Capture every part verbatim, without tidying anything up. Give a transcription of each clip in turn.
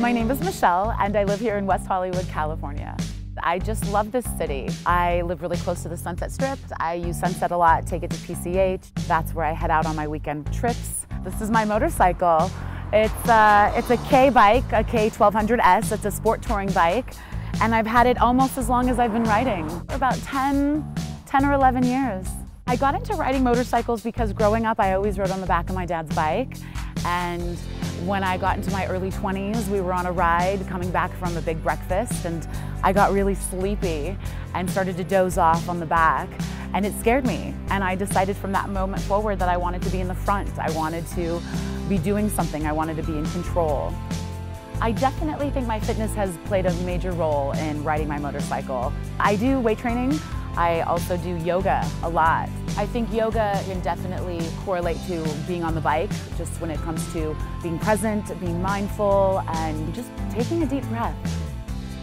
My name is Michelle, and I live here in West Hollywood, California. I just love this city. I live really close to the Sunset Strip. I use Sunset a lot, take it to P C H. That's where I head out on my weekend trips. This is my motorcycle. It's a, it's a K bike, a K twelve hundred S. It's a sport touring bike, and I've had it almost as long as I've been riding, for about ten, ten or eleven years. I got into riding motorcycles because growing up, I always rode on the back of my dad's bike. And when I got into my early twenties, we were on a ride coming back from a big breakfast, and I got really sleepy and started to doze off on the back, and it scared me. And I decided from that moment forward that I wanted to be in the front. I wanted to be doing something. I wanted to be in control. I definitely think my fitness has played a major role in riding my motorcycle. I do weight training. I also do yoga a lot. I think yoga can definitely correlate to being on the bike, just when it comes to being present, being mindful, and just taking a deep breath.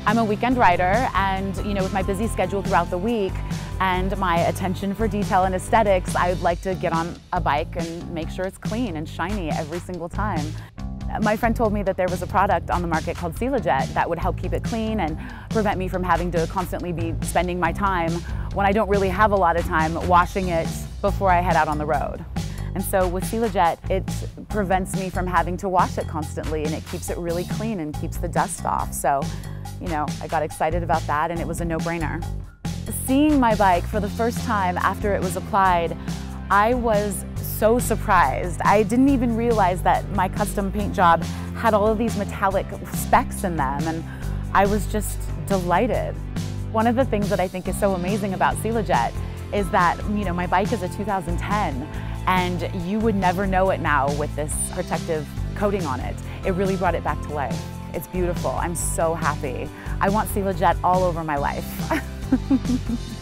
I'm a weekend rider, and you know, with my busy schedule throughout the week and my attention for detail and aesthetics, I would like to get on a bike and make sure it's clean and shiny every single time. My friend told me that there was a product on the market called Sealajet that would help keep it clean and prevent me from having to constantly be spending my time, when I don't really have a lot of time, washing it before I head out on the road. And so with Sealajet, it prevents me from having to wash it constantly, and it keeps it really clean and keeps the dust off. So, you know, I got excited about that, and it was a no-brainer. Seeing my bike for the first time after it was applied, I was so surprised. I didn't even realize that my custom paint job had all of these metallic specks in them, and I was just delighted. One of the things that I think is so amazing about Sealajet is that, you know, my bike is a two thousand ten, and you would never know it now with this protective coating on it. It really brought it back to life. It's beautiful. I'm so happy. I want Sealajet all over my life.